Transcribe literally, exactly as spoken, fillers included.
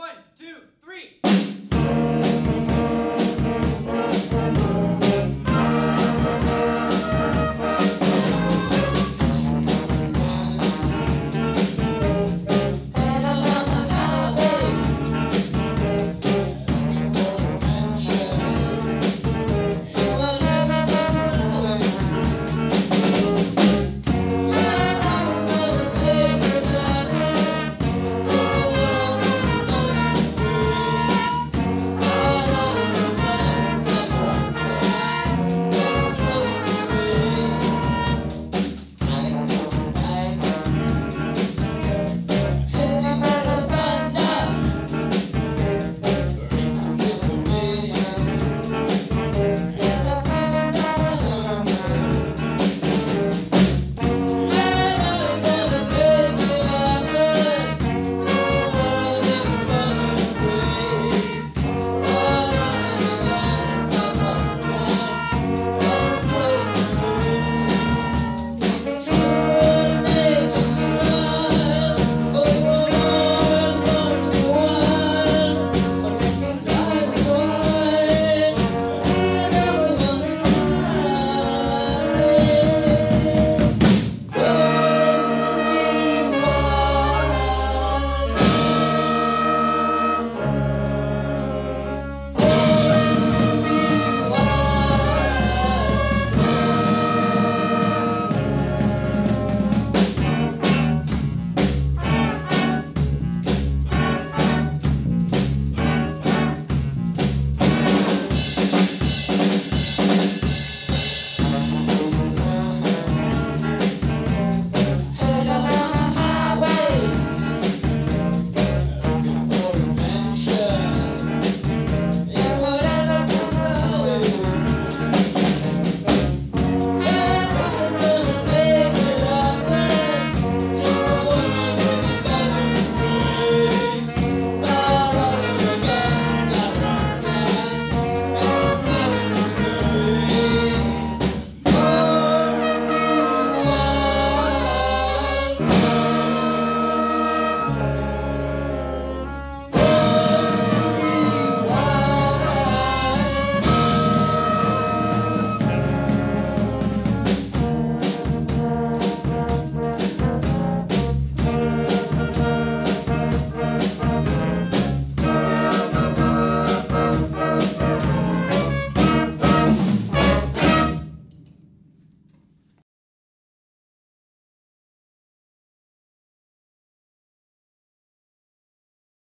One, two, three.